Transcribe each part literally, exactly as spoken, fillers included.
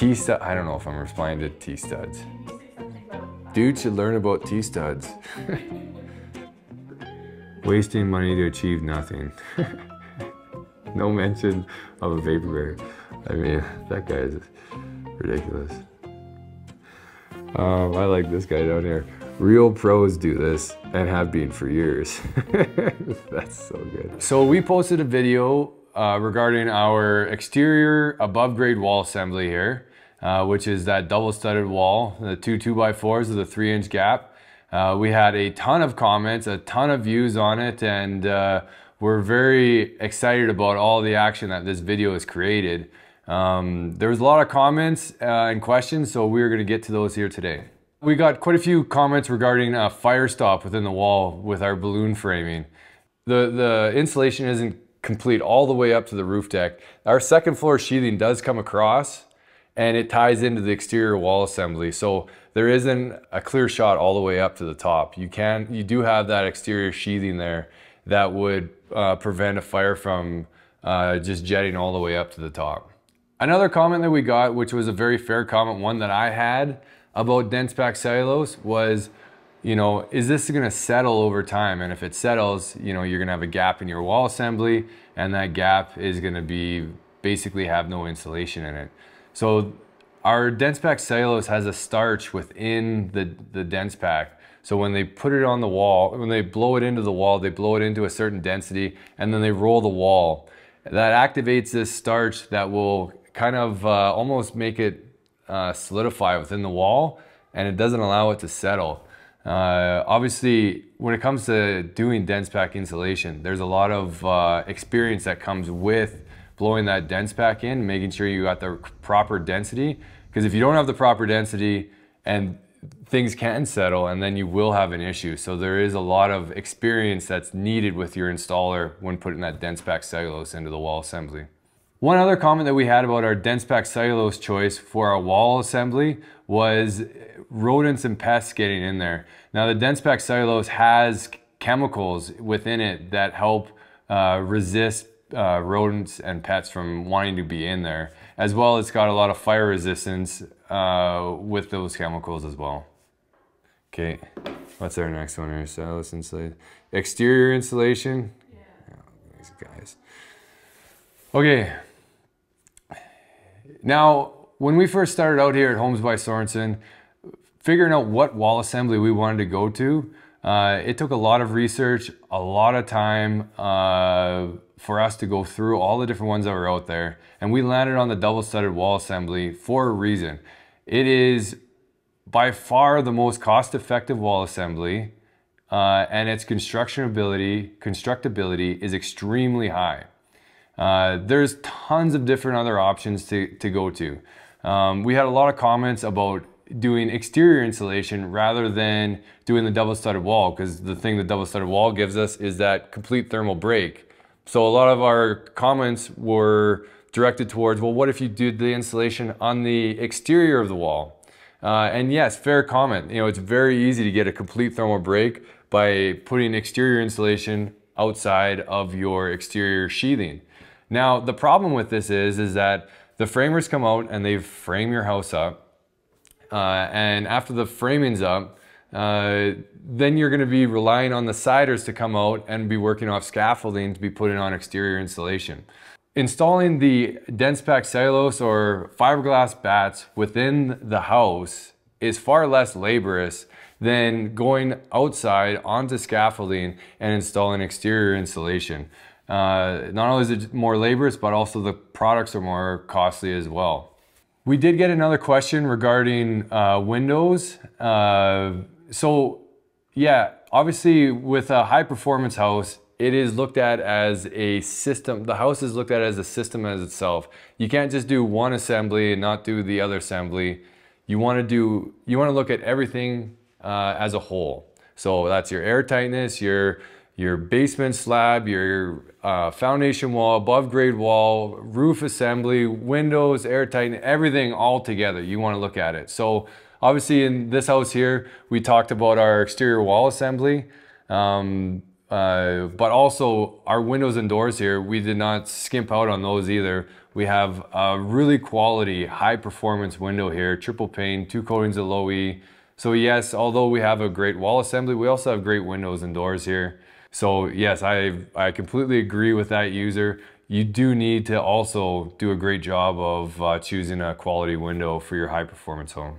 T-stud, I don't know if I'm responding to T-studs. Dude should learn about T-studs. Wasting money to achieve nothing. No mention of a vapor barrier. I mean, that guy is ridiculous. Um, I like this guy down here. Real pros do this and have been for years. That's so good. So we posted a video uh, regarding our exterior above grade wall assembly here, uh, which is that double studded wall, the two two by fours with a three inch gap. Uh, we had a ton of comments, a ton of views on it, and uh, we're very excited about all the action that this video has created. Um, there was a lot of comments uh, and questions, so we're gonna get to those here today. We got quite a few comments regarding a fire stop within the wall with our balloon framing. The, the insulation isn't complete all the way up to the roof deck. Our second floor sheathing does come across and it ties into the exterior wall assembly. So there isn't a clear shot all the way up to the top. You can, you do have that exterior sheathing there that would Uh, prevent a fire from uh, just jetting all the way up to the top. Another comment that we got, which was a very fair comment, one that I had about dense pack cellulose was, you know, is this gonna settle over time? And if it settles, you know, you're gonna have a gap in your wall assembly, and that gap is gonna be basically have no insulation in it. So our dense pack cellulose has a starch within the, the dense pack. So when they put it on the wall, when they blow it into the wall, they blow it into a certain density and then they roll the wall. That activates this starch that will kind of uh, almost make it uh, solidify within the wall, and it doesn't allow it to settle. Uh, obviously, when it comes to doing dense pack insulation, there's a lot of uh, experience that comes with blowing that dense pack in, making sure you got the proper density. Because if you don't have the proper density and things can settle, and then you will have an issue. So there is a lot of experience that's needed with your installer when putting that dense pack cellulose into the wall assembly. One other comment that we had about our dense pack cellulose choice for our wall assembly was rodents and pests getting in there. Now the dense pack cellulose has chemicals within it that help uh, resist uh, rodents and pets from wanting to be in there. As well, it's got a lot of fire resistance uh, with those chemicals as well. Okay, what's our next one here? So let's insulate. Exterior insulation. Yeah. Oh, these guys. Okay. Now, when we first started out here at Homes by Sorensen, figuring out what wall assembly we wanted to go to, uh, it took a lot of research, a lot of time, uh, for us to go through all the different ones that were out there. And we landed on the double-studded wall assembly for a reason. It is by far the most cost-effective wall assembly, uh, and its constructionability, constructability is extremely high. Uh, there's tons of different other options to, to go to. Um, we had a lot of comments about doing exterior insulation rather than doing the double-studded wall, because the thing the double-studded wall gives us is that complete thermal break. So a lot of our comments were directed towards, well, what if you did the insulation on the exterior of the wall? Uh, and yes, fair comment. You know, it's very easy to get a complete thermal break by putting exterior insulation outside of your exterior sheathing. Now, the problem with this is, is that the framers come out and they frame your house up. Uh, and after the framing's up, Uh, then you're going to be relying on the siders to come out and be working off scaffolding to be putting on exterior insulation. Installing the dense pack cellulose or fiberglass bats within the house is far less laborious than going outside onto scaffolding and installing exterior insulation. Uh, not only is it more laborious, but also the products are more costly as well. We did get another question regarding uh, windows. Uh, So yeah, obviously with a high performance house, it is looked at as a system. The house is looked at as a system as itself. You can't just do one assembly and not do the other assembly. You want to do, you want to look at everything uh, as a whole. So that's your air tightness, your, your basement slab, your uh, foundation wall, above grade wall, roof assembly, windows, air tightness, everything all together. You want to look at it. So obviously in this house here, we talked about our exterior wall assembly. Um, Uh, but also our windows and doors here, we did not skimp out on those either. We have a really quality, high performance window here, triple pane, two coatings of low E. So yes, although we have a great wall assembly, we also have great windows and doors here. So yes, I, I completely agree with that user. You do need to also do a great job of uh, choosing a quality window for your high performance home.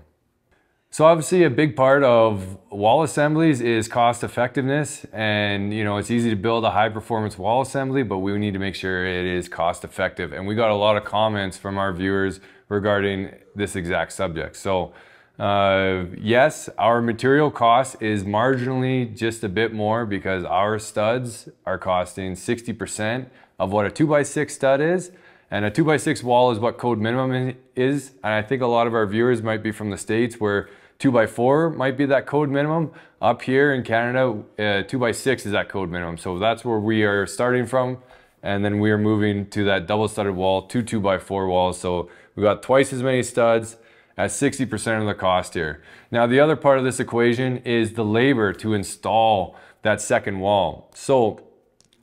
So obviously a big part of wall assemblies is cost effectiveness, and you know, it's easy to build a high performance wall assembly, but we need to make sure it is cost effective. And we got a lot of comments from our viewers regarding this exact subject. So uh, yes, our material cost is marginally just a bit more because our studs are costing sixty percent of what a two by six stud is. And a two by six wall is what code minimum is. And I think a lot of our viewers might be from the States where two by four might be that code minimum. Up here in Canada, uh, two by six is that code minimum. So that's where we are starting from. And then we are moving to that double studded wall, two two by four walls. So we've got twice as many studs at sixty percent of the cost here. Now, the other part of this equation is the labor to install that second wall. So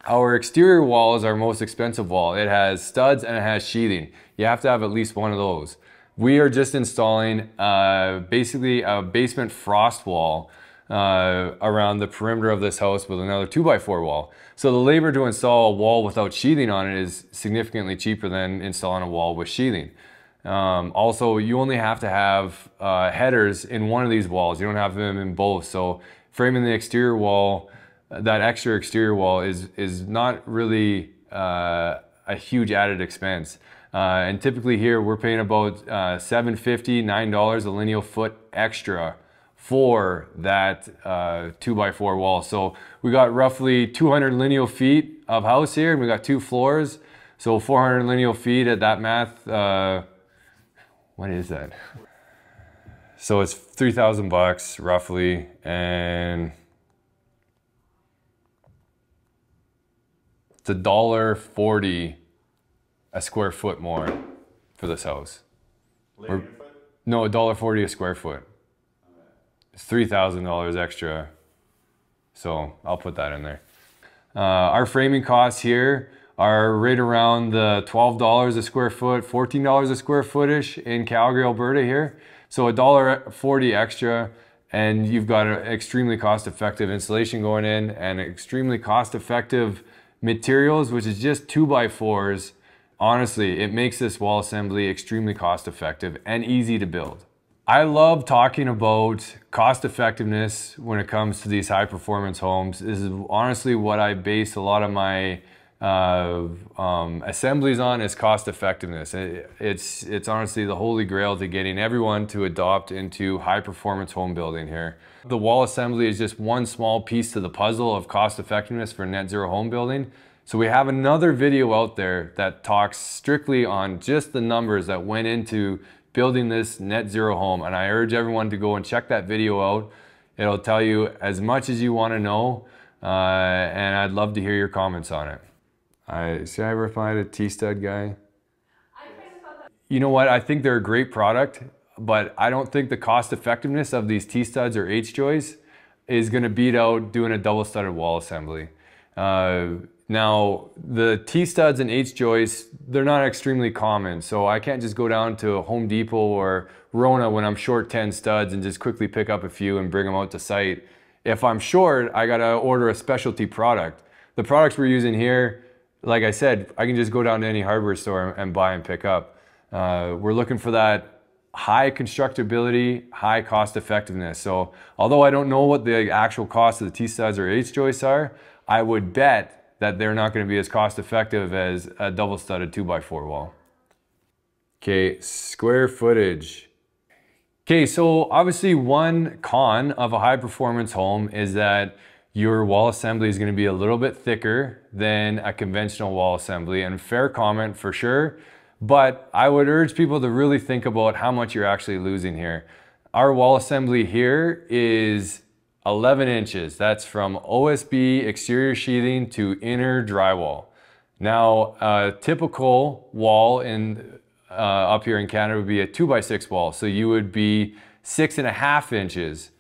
our exterior wall is our most expensive wall. It has studs and it has sheathing. You have to have at least one of those. We are just installing uh, basically a basement frost wall uh, around the perimeter of this house with another two by four wall. So the labor to install a wall without sheathing on it is significantly cheaper than installing a wall with sheathing. Um, also, you only have to have uh, headers in one of these walls. You don't have them in both. So framing the exterior wall, that extra exterior wall is is not really uh, a huge added expense, uh, and typically here we're paying about uh, seven fifty, nine dollars a lineal foot extra for that uh, two by four wall. So we got roughly two hundred lineal feet of house here, and we got two floors, so four hundred lineal feet at that math. Uh, what is that? So it's three thousand bucks roughly, and a dollar forty a square foot more for this house. Or, no, a dollar forty a square foot. It's three thousand dollars extra. So I'll put that in there. Uh, our framing costs here are right around the twelve dollars a square foot, fourteen dollars a square footish in Calgary, Alberta here. So a dollar forty extra, and you've got an extremely cost-effective installation going in, and extremely cost-effective materials, which is just two by fours. Honestly, it makes this wall assembly extremely cost effective and easy to build. I love talking about cost effectiveness when it comes to these high performance homes. This is honestly what I base a lot of my uh, um, assemblies on, is cost effectiveness. It, it's, it's honestly the holy grail to getting everyone to adopt into high performance home building here. The wall assembly is just one small piece to the puzzle of cost effectiveness for net zero home building. So we have another video out there that talks strictly on just the numbers that went into building this net zero home. And I urge everyone to go and check that video out. It'll tell you as much as you want to know. Uh, and I'd love to hear your comments on it. I see I replied to T-stud guy. You know what? I think they're a great product, but I don't think the cost effectiveness of these T-studs or H-joists is gonna beat out doing a double studded wall assembly. Uh, now, the T-studs and H-joists, they're not extremely common, so I can't just go down to Home Depot or Rona when I'm short ten studs and just quickly pick up a few and bring them out to site. If I'm short, I gotta order a specialty product. The products we're using here, like I said, I can just go down to any hardware store and buy and pick up. Uh, we're looking for that high constructability, high cost effectiveness. So although I don't know what the actual cost of the T-studs or H-joists are, I would bet that they're not going to be as cost effective as a double studded two by four wall. Okay, square footage. Okay, so obviously one con of a high performance home is that your wall assembly is going to be a little bit thicker than a conventional wall assembly, and fair comment for sure. But I would urge people to really think about how much you're actually losing here. Our wall assembly here is eleven inches. That's from O S B exterior sheathing to inner drywall. Now, a typical wall in uh, up here in Canada would be a two by six wall. So you would be six and a half inches.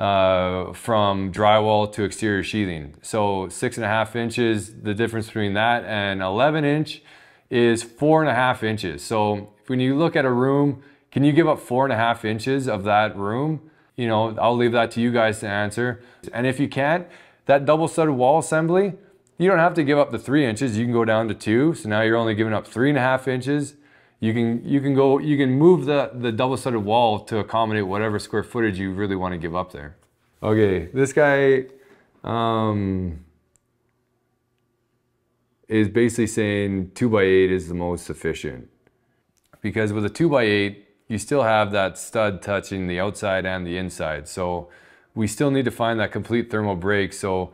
uh, from drywall to exterior sheathing. So six and a half inches, the difference between that and eleven inch is four and a half inches. So when you look at a room, can you give up four and a half inches of that room? You know, I'll leave that to you guys to answer. And if you can't, that double studded wall assembly, you don't have to give up the three inches. You can go down to two. So now you're only giving up three and a half inches. You can, you can go, you can move the, the double studded wall to accommodate whatever square footage you really want to give up there. Okay, this guy um, is basically saying two by eight is the most sufficient. Because with a two by eight, you still have that stud touching the outside and the inside. So we still need to find that complete thermal break. So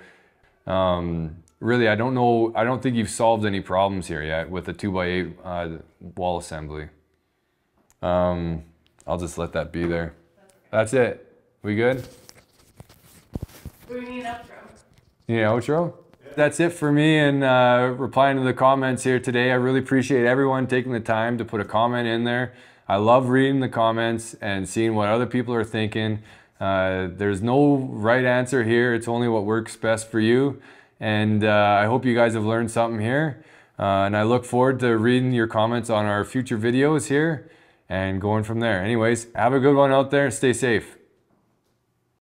um, really, I don't know, I don't think you've solved any problems here yet with the two by eight uh, wall assembly. Um, I'll just let that be there. That's, okay. That's it. We good? We need an outro. You need an outro? Yeah. That's it for me and uh, replying to the comments here today. I really appreciate everyone taking the time to put a comment in there. I love reading the comments and seeing what other people are thinking. Uh, there's no right answer here. It's only what works best for you. And uh, I hope you guys have learned something here. Uh, and I look forward to reading your comments on our future videos here and going from there. Anyways, have a good one out there. Stay safe.